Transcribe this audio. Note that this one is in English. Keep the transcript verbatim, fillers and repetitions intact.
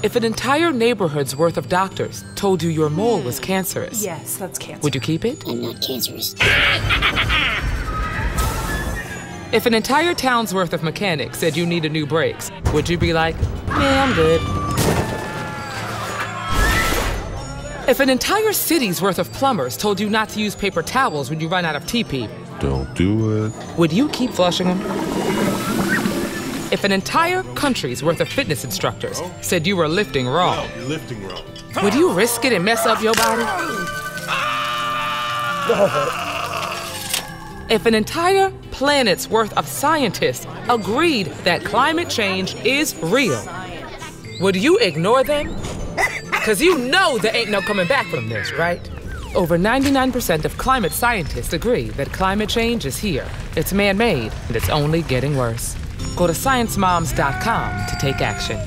If an entire neighborhood's worth of doctors told you your mole was cancerous... Yes, that's cancer. Would you keep it? I'm not cancerous. If an entire town's worth of mechanics said you needed new brakes, would you be like, yeah, I'm good? If an entire city's worth of plumbers told you not to use paper towels when you run out of T P... Don't do it. Would you keep flushing them? If an entire country's worth of fitness instructors said you were lifting wrong... No, you're lifting wrong. Would you risk it and mess up your body? If an entire planet's worth of scientists agreed that climate change is real, would you ignore them? Because you know there ain't no coming back from this, right? Over ninety-nine percent of climate scientists agree that climate change is here. It's man-made, and it's only getting worse. Go to science moms dot com to take action.